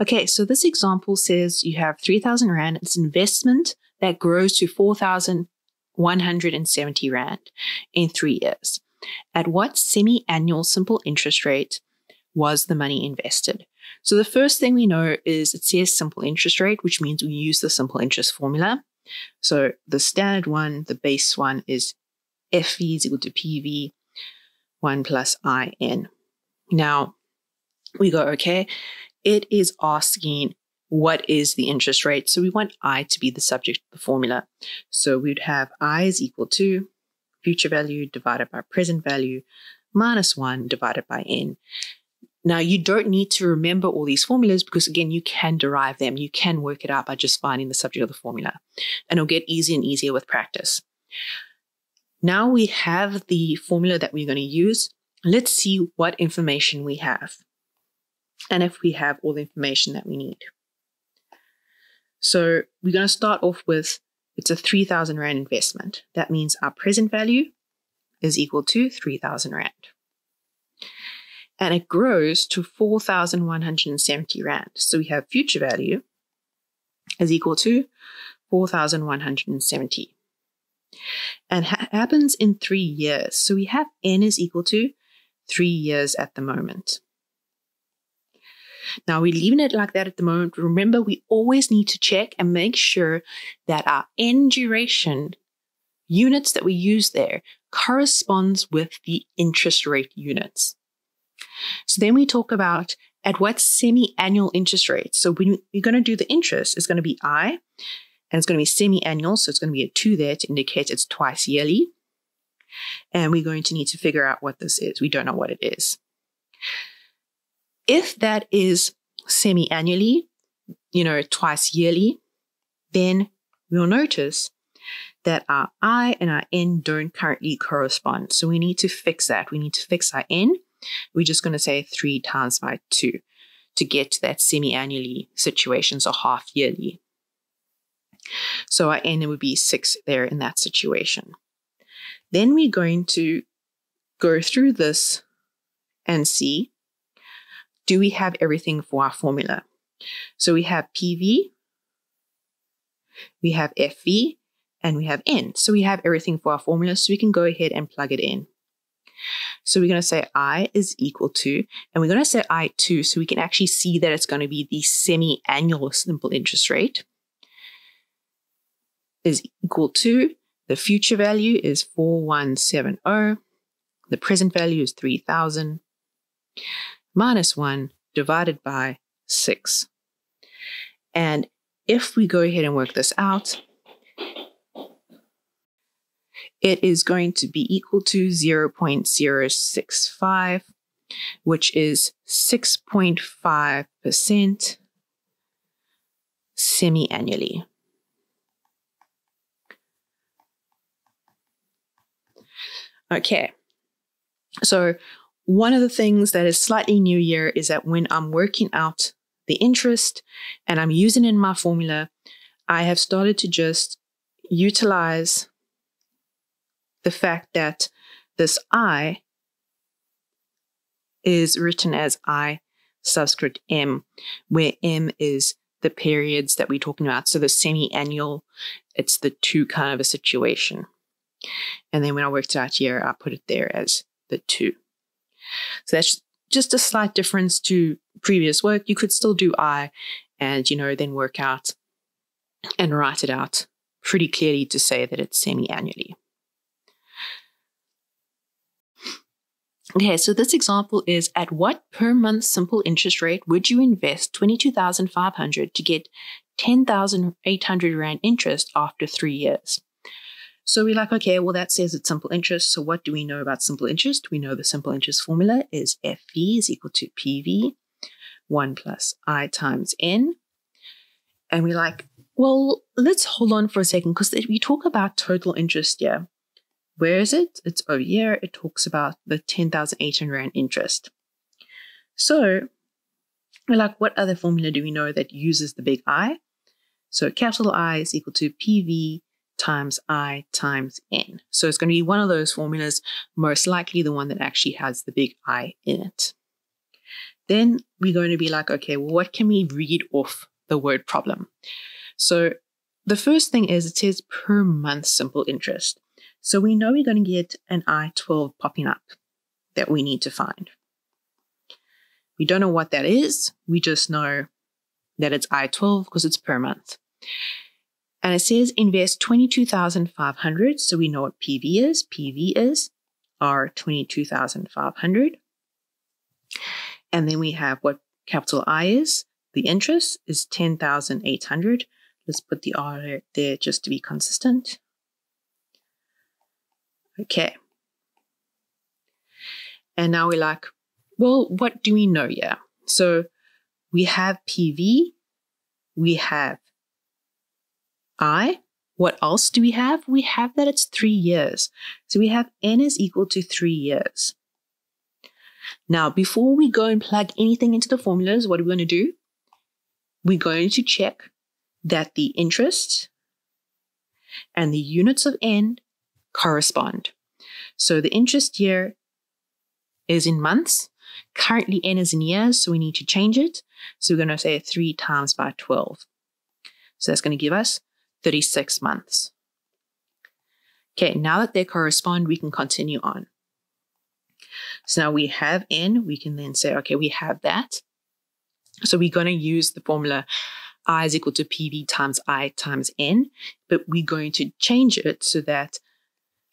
Okay, so this example says you have 3,000 Rand. It's investment that grows to 4,170 Rand in 3 years. At what semi-annual simple interest rate was the money invested? So the first thing we know is it says simple interest rate, which means we use the simple interest formula. So the standard one, the base one, is FV is equal to PV 1 plus IN. Now we go, okay, it is asking what is the interest rate. So we want I to be the subject of the formula. So we'd have I is equal to future value divided by present value minus 1 divided by N. Now, you don't need to remember all these formulas because, again, you can derive them. You can work it out by just finding the subject of the formula, and it'll get easier and easier with practice. Now we have the formula that we're going to use. Let's see what information we have and if we have all the information that we need. So we're going to start off with, it's a 3,000 Rand investment. That means our present value is equal to 3,000 Rand. And it grows to 4,170 Rand. So we have future value is equal to 4,170. And happens in 3 years. So we have N is equal to 3 years at the moment. Now we're leaving it like that at the moment. Remember, we always need to check and make sure that our N duration units that we use there corresponds with the interest rate units. So then we talk about at what semi-annual interest rate. So when you're going to do the interest, it's going to be I, and it's going to be semi-annual. So it's going to be a 2 there to indicate it's twice yearly. And we're going to need to figure out what this is. We don't know what it is. If that is semi-annually, you know, twice yearly, then we'll notice that our I and our N don't currently correspond. So we need to fix that. We need to fix our N. We're just going to say 3 times by 2 to get to that semi-annually situation, so half yearly. So our N would be 6 there in that situation. Then we're going to go through this and see, do we have everything for our formula? So we have PV, we have FV, and we have N. So we have everything for our formula, so we can go ahead and plug it in. So we're going to say I is equal to, and we're going to say I too, so we can actually see that it's going to be the semi-annual simple interest rate is equal to, the future value is 4170, the present value is 3,000, minus 1 divided by 6. And if we go ahead and work this out, it is going to be equal to 0.065, which is 6.5% semi-annually. Okay, so one of the things that is slightly new here is that when I'm working out the interest and I'm using it in my formula, I have started to just utilize the fact that this I is written as I subscript M, where M is the periods that we're talking about. So the semi-annual, it's the 2 kind of a situation. And then when I worked it out here, I put it there as the 2. So that's just a slight difference to previous work. You could still do I and, you know, then work out and write it out pretty clearly to say that it's semi-annually. Okay, so this example is, at what per month simple interest rate would you invest 22,500 to get 10,800 Rand interest after 3 years? So we're like, okay, well, that says it's simple interest. So what do we know about simple interest? We know the simple interest formula is FV is equal to PV, 1 plus I times N. And we're like, well, let's hold on for a second because we talk about total interest here. Where is it? It's over here. It talks about the 10,800 Rand interest. So we're like, what other formula do we know that uses the big I? So capital I is equal to PV times I times N. So it's going to be one of those formulas, most likely the one that actually has the big I in it. then we're going to be like, okay, well, what can we read off the word problem? So the first thing is, it says per month simple interest. So we know we're going to get an I-12 popping up that we need to find. We don't know what that is. We just know that it's I-12 because it's per month. And it says invest 22,500. So we know what PV is. PV is our 22,500. And then we have what capital I is. The interest is 10,800. Let's put the R there just to be consistent. Okay. And now we're like, well, what do we know here? So we have PV, we have I. What else do we have? We have that it's 3 years. So we have N is equal to 3 years. Now, before we go and plug anything into the formulas, what are we going to do? We're going to check that the interest and the units of N correspond. So the interest here is in months. Currently N is in years, so we need to change it. So we're going to say 3 times by 12. So that's going to give us 36 months. Okay, now that they correspond, we can continue on. So now we have N, we can then say, okay, we have that. So we're going to use the formula I is equal to PV times I times N, but we're going to change it so that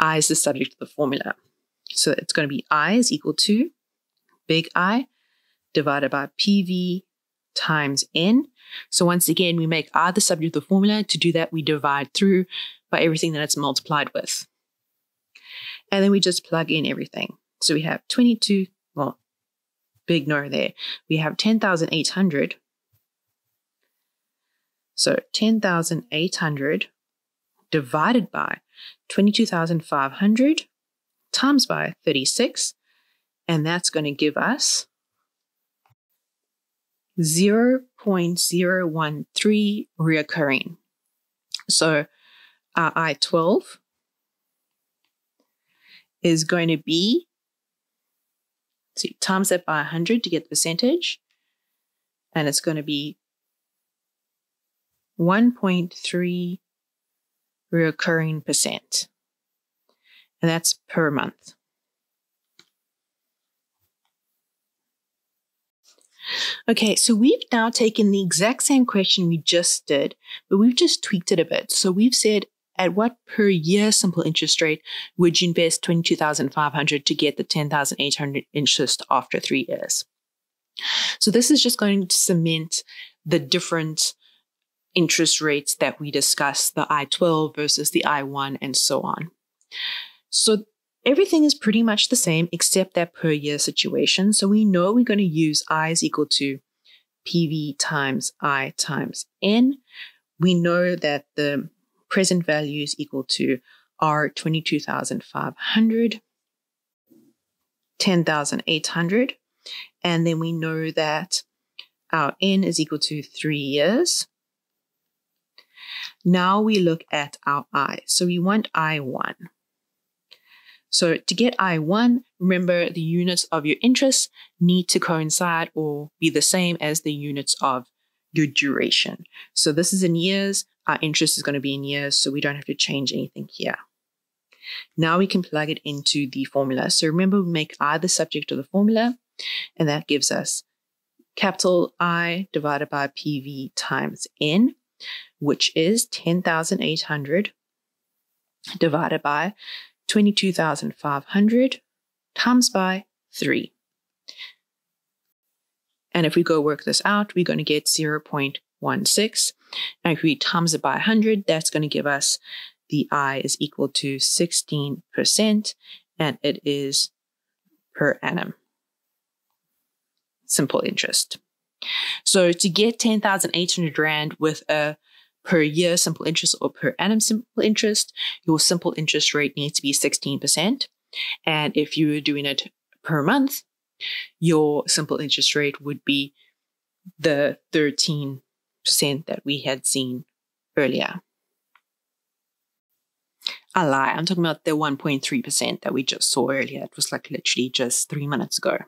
I is the subject of the formula. So it's going to be I is equal to big I divided by PV times N. So once again, we make I the subject of the formula. To do that, we divide through by everything that it's multiplied with. And then we just plug in everything. So we have 22, well, big no there. We have 10,800. So 10,800 divided by 22,500 times by 36, and that's going to give us 0.013 reoccurring. So our I-12 is going to be, so times that by 100 to get the percentage, and it's going to be 1.3 recurring percent, and that's per month. Okay, so we've now taken the exact same question we just did, but we've just tweaked it a bit. So we've said, at what per year simple interest rate would you invest 22,500 to get the 10,800 interest after 3 years? So this is just going to cement the different interest rates that we discussed, the I-12 versus the I-1 and so on. So everything is pretty much the same except that per year situation. So we know we're going to use I is equal to PV times I times N. We know that the present value is equal to R 22,500, 10,800. And then we know that our N is equal to 3 years. Now we look at our I. So we want I1. So to get I1, remember the units of your interest need to coincide or be the same as the units of your duration. So this is in years. Our interest is going to be in years, so we don't have to change anything here. Now we can plug it into the formula. So remember, we make I the subject of the formula, and that gives us capital I divided by PV times N, which is 10,800 divided by 22,500 times by 3. And if we go work this out, we're going to get 0.16. And if we times it by 100, that's going to give us the I is equal to 16%, and it is per annum simple interest. So to get 10,800 Rand with a per year simple interest or per annum simple interest, your simple interest rate needs to be 16%. And if you were doing it per month, your simple interest rate would be the 13% that we had seen earlier. I lie, I'm talking about the 1.3% that we just saw earlier. It was like literally just 3 minutes ago.